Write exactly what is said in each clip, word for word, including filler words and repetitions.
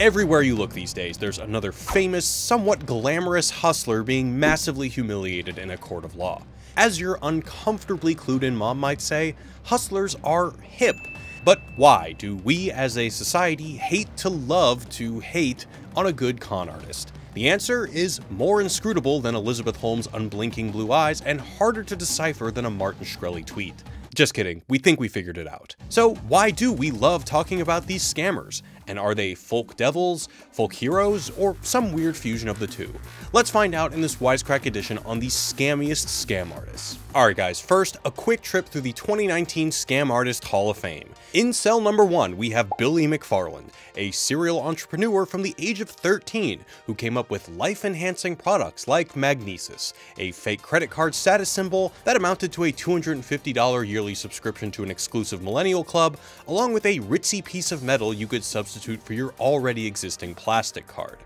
Everywhere you look these days, there's another famous, somewhat glamorous hustler being massively humiliated in a court of law. As your uncomfortably clued in mom might say, hustlers are hip. But why do we as a society hate to love to hate on a good con artist? The answer is more inscrutable than Elizabeth Holmes' unblinking blue eyes and harder to decipher than a Martin Shkreli tweet. Just kidding, we think we figured it out. So why do we love talking about these scammers? And are they folk devils, folk heroes, or some weird fusion of the two? Let's find out in this Wisecrack edition on the scammiest scam artists. Alright guys, first, a quick trip through the twenty nineteen Scam Artist Hall of Fame. In cell number one, we have Billy McFarland, a serial entrepreneur from the age of thirteen who came up with life-enhancing products like Magnesis, a fake credit card status symbol that amounted to a two hundred fifty dollar yearly subscription to an exclusive millennial club, along with a ritzy piece of metal you could substitute for your already existing plastic card.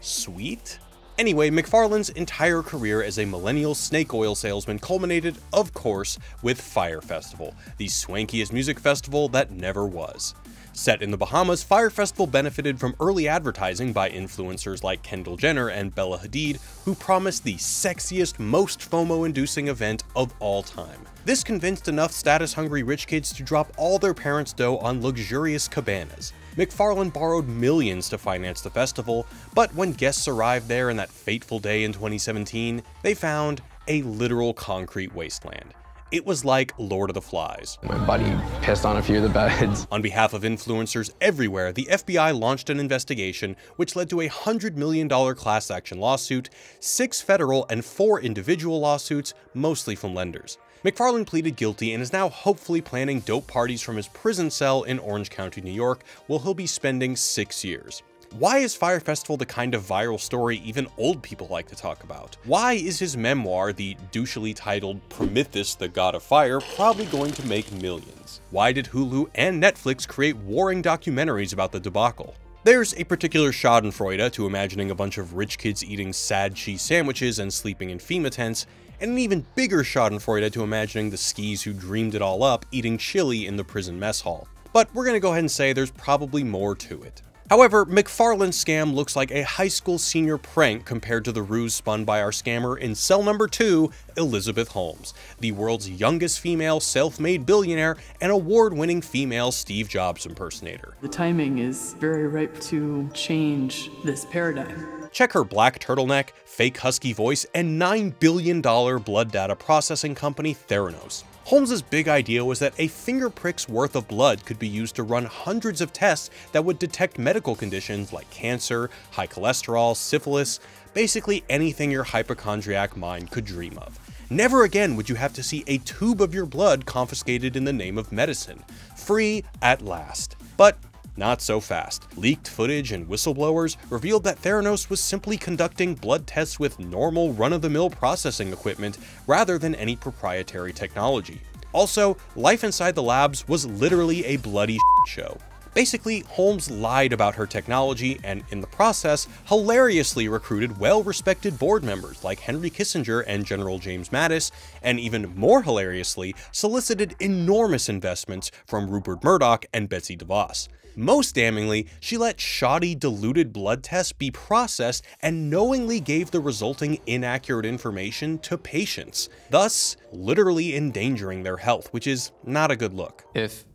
Sweet? Anyway, McFarland's entire career as a millennial snake oil salesman culminated, of course, with Fyre Festival, the swankiest music festival that never was. Set in the Bahamas, Fyre Festival benefited from early advertising by influencers like Kendall Jenner and Bella Hadid, who promised the sexiest, most FOMO-inducing event of all time. This convinced enough status-hungry rich kids to drop all their parents' dough on luxurious cabanas. McFarland borrowed millions to finance the festival, but when guests arrived there in that fateful day in twenty seventeen, they found a literal concrete wasteland. It was like Lord of the Flies. My buddy pissed on a few of the beds. On behalf of influencers everywhere, the F B I launched an investigation which led to a one hundred million dollar class action lawsuit, six federal and four individual lawsuits, mostly from lenders. McFarland pleaded guilty and is now hopefully planning dope parties from his prison cell in Orange County, New York, where he'll be spending six years. Why is Fyre Festival the kind of viral story even old people like to talk about? Why is his memoir, the douchily titled Prometheus, the God of Fire, probably going to make millions? Why did Hulu and Netflix create warring documentaries about the debacle? There's a particular schadenfreude to imagining a bunch of rich kids eating sad cheese sandwiches and sleeping in FEMA tents, and an even bigger schadenfreude to imagining the skis who dreamed it all up eating chili in the prison mess hall. But we're gonna go ahead and say there's probably more to it. However, McFarland's scam looks like a high school senior prank compared to the ruse spun by our scammer in cell number two, Elizabeth Holmes, the world's youngest female self-made billionaire and award-winning female Steve Jobs impersonator. The timing is very ripe to change this paradigm. Check her black turtleneck, fake husky voice, and nine billion dollar blood data processing company Theranos. Holmes's big idea was that a finger prick's worth of blood could be used to run hundreds of tests that would detect medical conditions like cancer, high cholesterol, syphilis, basically anything your hypochondriac mind could dream of. Never again would you have to see a tube of your blood confiscated in the name of medicine. Free at last. But not so fast. Leaked footage and whistleblowers revealed that Theranos was simply conducting blood tests with normal run-of-the-mill processing equipment rather than any proprietary technology. Also, life inside the labs was literally a bloody shit show. Basically, Holmes lied about her technology and, in the process, hilariously recruited well-respected board members like Henry Kissinger and General James Mattis, and even more hilariously, solicited enormous investments from Rupert Murdoch and Betsy DeVos. Most damningly, she let shoddy, diluted blood tests be processed and knowingly gave the resulting inaccurate information to patients, thus literally endangering their health, which is not a good look. If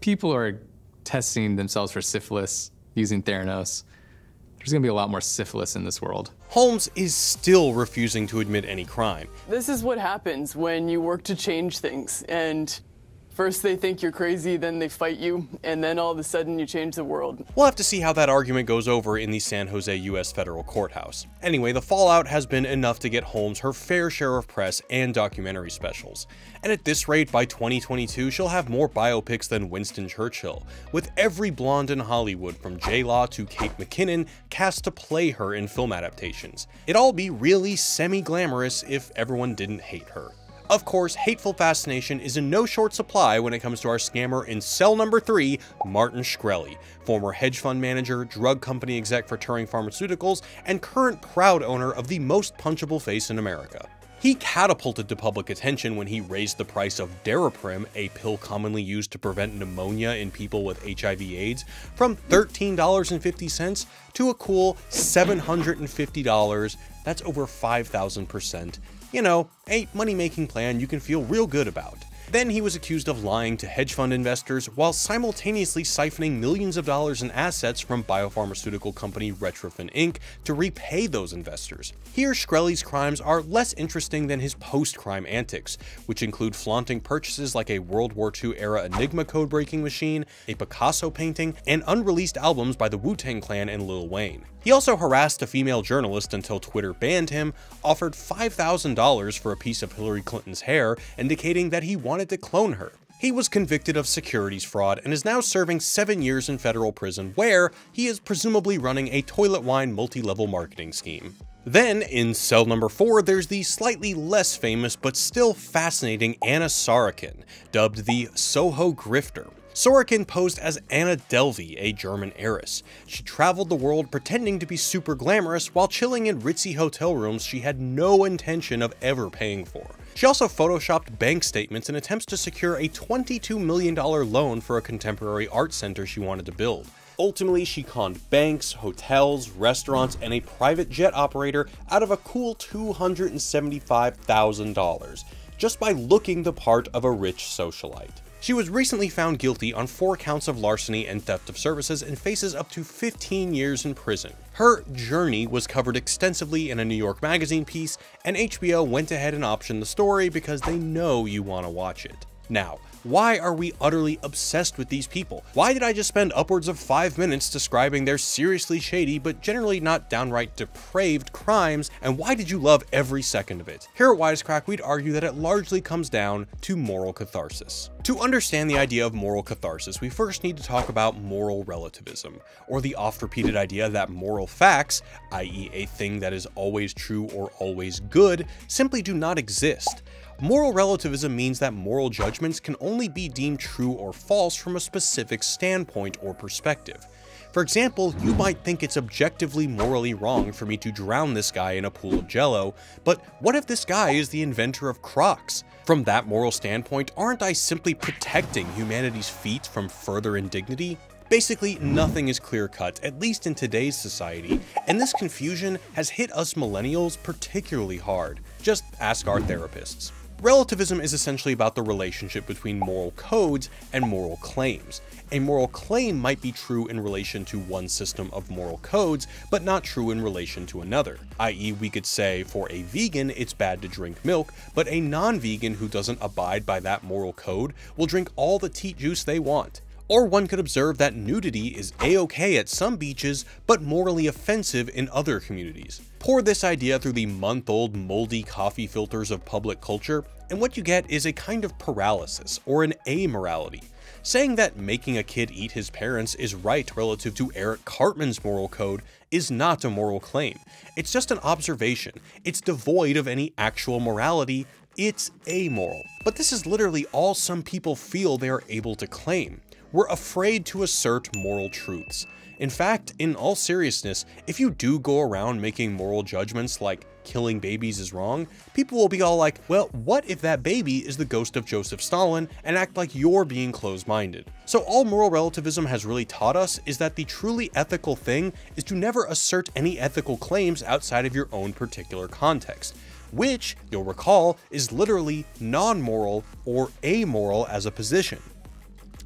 people are testing themselves for syphilis using Theranos, there's gonna be a lot more syphilis in this world. Holmes is still refusing to admit any crime. This is what happens when you work to change things, and first they think you're crazy, then they fight you, and then all of a sudden you change the world. We'll have to see how that argument goes over in the San Jose U S Federal Courthouse. Anyway, the fallout has been enough to get Holmes her fair share of press and documentary specials. And at this rate, by twenty twenty-two, she'll have more biopics than Winston Churchill, with every blonde in Hollywood from J-Law to Kate McKinnon cast to play her in film adaptations. It'd all be really semi-glamorous if everyone didn't hate her. Of course, hateful fascination is in no short supply when it comes to our scammer in cell number three, Martin Shkreli, former hedge fund manager, drug company exec for Turing Pharmaceuticals, and current proud owner of the most punchable face in America. He catapulted to public attention when he raised the price of Daraprim, a pill commonly used to prevent pneumonia in people with H I V AIDS, from thirteen dollars and fifty cents to a cool seven hundred fifty dollars. That's over five thousand percent. You know, a money-making plan you can feel real good about. Then he was accused of lying to hedge fund investors while simultaneously siphoning millions of dollars in assets from biopharmaceutical company Retrophin Incorporated to repay those investors. Here, Shkreli's crimes are less interesting than his post-crime antics, which include flaunting purchases like a World War Two era Enigma code-breaking machine, a Picasso painting, and unreleased albums by the Wu-Tang Clan and Lil Wayne. He also harassed a female journalist until Twitter banned him, offered five thousand dollars for a piece of Hillary Clinton's hair, indicating that he wanted to clone her. He was convicted of securities fraud and is now serving seven years in federal prison, where he is presumably running a toilet wine multi-level marketing scheme. Then, in cell number four, there's the slightly less famous but still fascinating Anna Sorokin, dubbed the Soho Grifter. Sorokin posed as Anna Delvey, a German heiress. She traveled the world pretending to be super glamorous while chilling in ritzy hotel rooms she had no intention of ever paying for. She also photoshopped bank statements in attempts to secure a twenty-two million dollar loan for a contemporary art center she wanted to build. Ultimately, she conned banks, hotels, restaurants, and a private jet operator out of a cool two hundred seventy-five thousand dollars, just by looking the part of a rich socialite. She was recently found guilty on four counts of larceny and theft of services and faces up to fifteen years in prison. Her journey was covered extensively in a New York Magazine piece, and H B O went ahead and optioned the story because they know you want to watch it. Now, why are we utterly obsessed with these people? Why did I just spend upwards of five minutes describing their seriously shady but generally not downright depraved crimes, and why did you love every second of it? Here at Wisecrack, we'd argue that it largely comes down to moral catharsis. To understand the idea of moral catharsis, we first need to talk about moral relativism, or the oft-repeated idea that moral facts, that is a thing that is always true or always good, simply do not exist. Moral relativism means that moral judgments can only be deemed true or false from a specific standpoint or perspective. For example, you might think it's objectively morally wrong for me to drown this guy in a pool of jello, but what if this guy is the inventor of Crocs? From that moral standpoint, aren't I simply protecting humanity's feet from further indignity? Basically, nothing is clear-cut, at least in today's society, and this confusion has hit us millennials particularly hard. Just ask our therapists. Relativism is essentially about the relationship between moral codes and moral claims. A moral claim might be true in relation to one system of moral codes, but not true in relation to another. that is, we could say, for a vegan, it's bad to drink milk, but a non-vegan who doesn't abide by that moral code will drink all the teat juice they want. Or one could observe that nudity is a-okay at some beaches, but morally offensive in other communities. Pour this idea through the month-old moldy coffee filters of public culture, and what you get is a kind of paralysis, or an amorality. Saying that making a kid eat his parents is right relative to Eric Cartman's moral code is not a moral claim. It's just an observation. It's devoid of any actual morality. It's amoral. But this is literally all some people feel they are able to claim. We're afraid to assert moral truths. In fact, in all seriousness, if you do go around making moral judgments like killing babies is wrong, people will be all like, well, what if that baby is the ghost of Joseph Stalin, and act like you're being closed-minded? So all moral relativism has really taught us is that the truly ethical thing is to never assert any ethical claims outside of your own particular context, which, you'll recall, is literally non-moral or amoral as a position.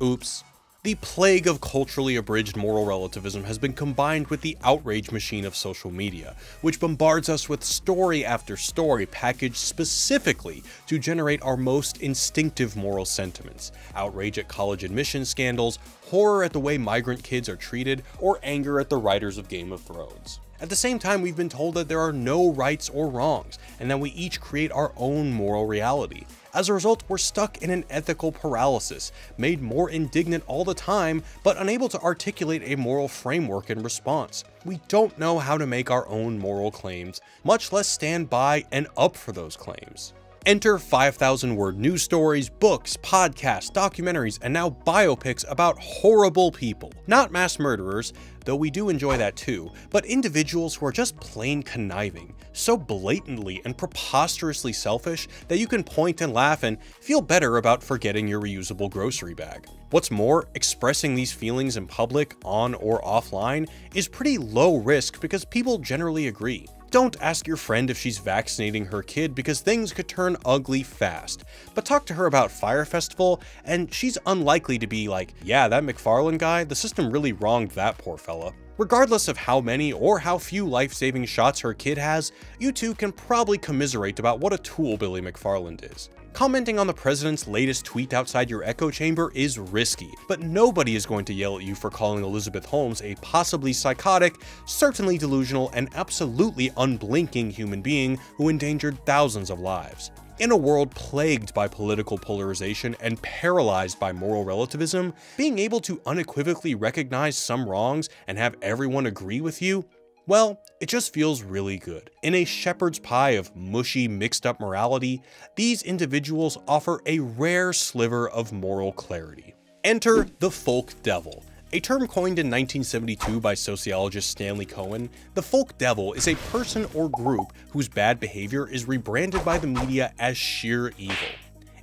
Oops. The plague of culturally abridged moral relativism has been combined with the outrage machine of social media, which bombards us with story after story packaged specifically to generate our most instinctive moral sentiments. Outrage at college admission scandals, horror at the way migrant kids are treated, or anger at the writers of Game of Thrones. At the same time, we've been told that there are no rights or wrongs, and that we each create our own moral reality. As a result, we're stuck in an ethical paralysis, made more indignant all the time, but unable to articulate a moral framework in response. We don't know how to make our own moral claims, much less stand by and up for those claims. Enter five thousand word news stories, books, podcasts, documentaries, and now biopics about horrible people. Not mass murderers, though we do enjoy that too, but individuals who are just plain conniving, so blatantly and preposterously selfish that you can point and laugh and feel better about forgetting your reusable grocery bag. What's more, expressing these feelings in public, on or offline, is pretty low risk because people generally agree. Don't ask your friend if she's vaccinating her kid because things could turn ugly fast, but talk to her about Fyre Festival and she's unlikely to be like, yeah, that McFarland guy, the system really wronged that poor fella. Regardless of how many or how few life-saving shots her kid has, you two can probably commiserate about what a tool Billy McFarland is. Commenting on the president's latest tweet outside your echo chamber is risky, but nobody is going to yell at you for calling Elizabeth Holmes a possibly psychotic, certainly delusional, and absolutely unblinking human being who endangered thousands of lives. In a world plagued by political polarization and paralyzed by moral relativism, being able to unequivocally recognize some wrongs and have everyone agree with you, well, it just feels really good. In a shepherd's pie of mushy, mixed-up morality, these individuals offer a rare sliver of moral clarity. Enter the folk devil. A term coined in nineteen seventy-two by sociologist Stanley Cohen, the folk devil is a person or group whose bad behavior is rebranded by the media as sheer evil.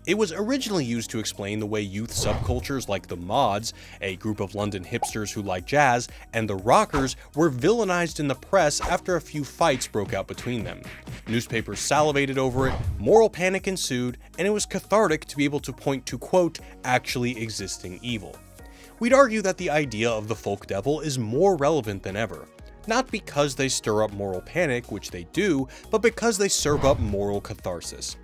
It was originally used to explain the way youth subcultures like the mods, a group of London hipsters who like jazz, and the rockers were villainized in the press after a few fights broke out between them. Newspapers salivated over it, moral panic ensued, and it was cathartic to be able to point to, quote, actually existing evil. We'd argue that the idea of the folk devil is more relevant than ever. Not because they stir up moral panic, which they do, but because they serve up moral catharsis.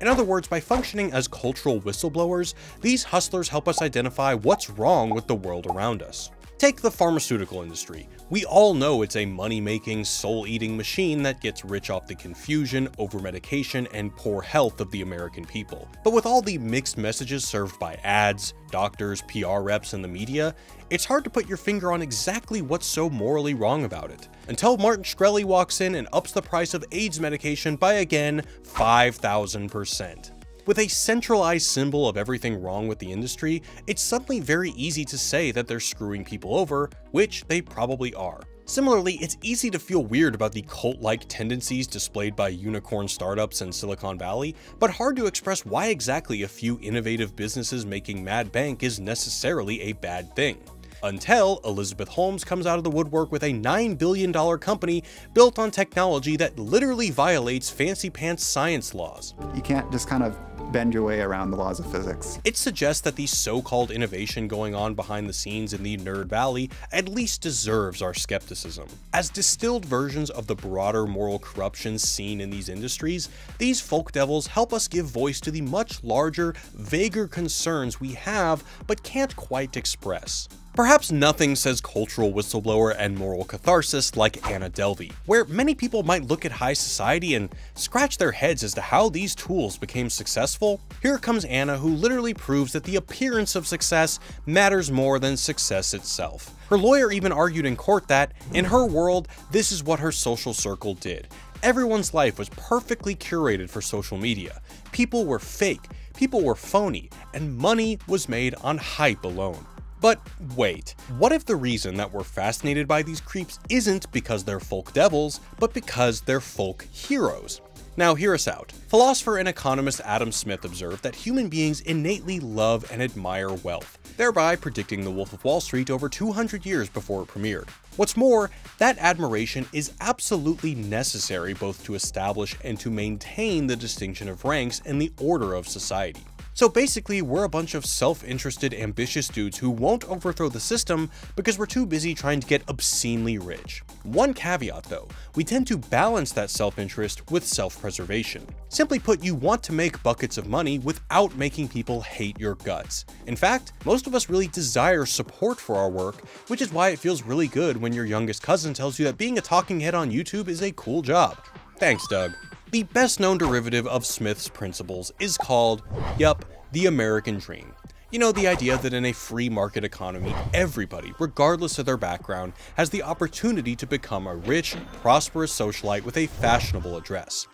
In other words, by functioning as cultural whistleblowers, these hustlers help us identify what's wrong with the world around us. Take the pharmaceutical industry. We all know it's a money-making, soul-eating machine that gets rich off the confusion, over-medication, and poor health of the American people. But with all the mixed messages served by ads, doctors, P R reps, and the media, it's hard to put your finger on exactly what's so morally wrong about it. Until Martin Shkreli walks in and ups the price of AIDS medication by, again, five thousand percent. With a centralized symbol of everything wrong with the industry, it's suddenly very easy to say that they're screwing people over, which they probably are. Similarly, it's easy to feel weird about the cult-like tendencies displayed by unicorn startups in Silicon Valley, but hard to express why exactly a few innovative businesses making mad bank is necessarily a bad thing. Until Elizabeth Holmes comes out of the woodwork with a nine billion dollar company built on technology that literally violates fancy pants science laws. You can't just kind of bend your way around the laws of physics. It suggests that the so-called innovation going on behind the scenes in the Nerd Valley at least deserves our skepticism. As distilled versions of the broader moral corruption seen in these industries, these folk devils help us give voice to the much larger, vaguer concerns we have but can't quite express. Perhaps nothing says cultural whistleblower and moral catharsis like Anna Delvey, where many people might look at high society and scratch their heads as to how these tools became successful. Here comes Anna, who literally proves that the appearance of success matters more than success itself. Her lawyer even argued in court that, in her world, this is what her social circle did. Everyone's life was perfectly curated for social media. People were fake, people were phony, and money was made on hype alone. But wait, what if the reason that we're fascinated by these creeps isn't because they're folk devils, but because they're folk heroes? Now hear us out. Philosopher and economist Adam Smith observed that human beings innately love and admire wealth, thereby predicting The Wolf of Wall Street over two hundred years before it premiered. What's more, that admiration is absolutely necessary both to establish and to maintain the distinction of ranks and the order of society. So basically, we're a bunch of self-interested, ambitious dudes who won't overthrow the system because we're too busy trying to get obscenely rich. One caveat though, we tend to balance that self-interest with self-preservation. Simply put, you want to make buckets of money without making people hate your guts. In fact, most of us really desire support for our work, which is why it feels really good when your youngest cousin tells you that being a talking head on YouTube is a cool job. Thanks, Doug. The best known derivative of Smith's principles is called, yup, the American dream. You know, the idea that in a free market economy, everybody, regardless of their background, has the opportunity to become a rich, prosperous socialite with a fashionable address.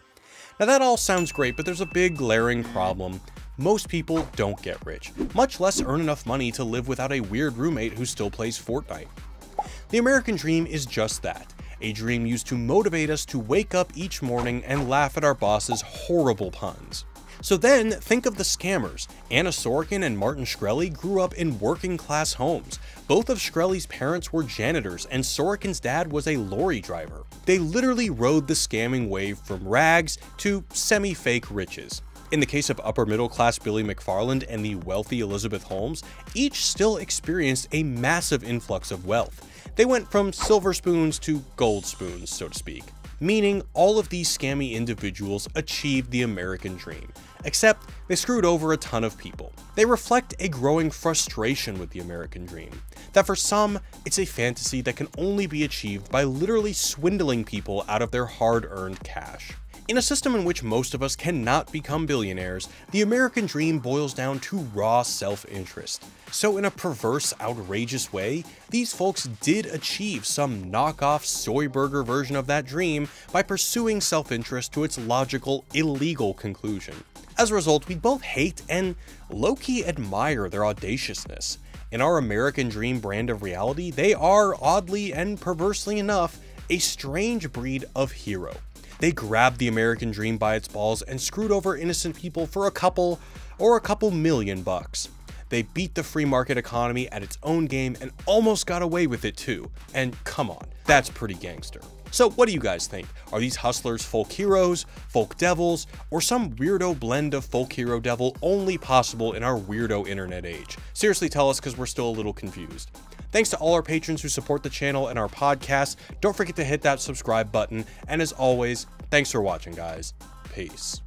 Now that all sounds great, but there's a big glaring problem. Most people don't get rich, much less earn enough money to live without a weird roommate who still plays Fortnite. The American dream is just that, a dream used to motivate us to wake up each morning and laugh at our boss's horrible puns. So then, think of the scammers. Anna Sorokin and Martin Shkreli grew up in working-class homes. Both of Shkreli's parents were janitors, and Sorokin's dad was a lorry driver. They literally rode the scamming wave from rags to semi-fake riches. In the case of upper-middle-class Billy McFarland and the wealthy Elizabeth Holmes, each still experienced a massive influx of wealth. They went from silver spoons to gold spoons, so to speak. Meaning all of these scammy individuals achieved the American dream, except they screwed over a ton of people. They reflect a growing frustration with the American dream, that for some, it's a fantasy that can only be achieved by literally swindling people out of their hard-earned cash. In a system in which most of us cannot become billionaires, the American dream boils down to raw self-interest. So in a perverse, outrageous way, these folks did achieve some knockoff soy burger version of that dream by pursuing self-interest to its logical, illegal conclusion. As a result, we both hate and low-key admire their audaciousness. In our American dream brand of reality, they are, oddly and perversely enough, a strange breed of hero. They grabbed the American dream by its balls and screwed over innocent people for a couple or a couple million bucks. They beat the free market economy at its own game and almost got away with it too. And come on, that's pretty gangster. So what do you guys think? Are these hustlers folk heroes, folk devils, or some weirdo blend of folk hero devil only possible in our weirdo internet age? Seriously, tell us, because we're still a little confused. Thanks to all our patrons who support the channel and our podcast. Don't forget to hit that subscribe button. And as always, thanks for watching, guys. Peace.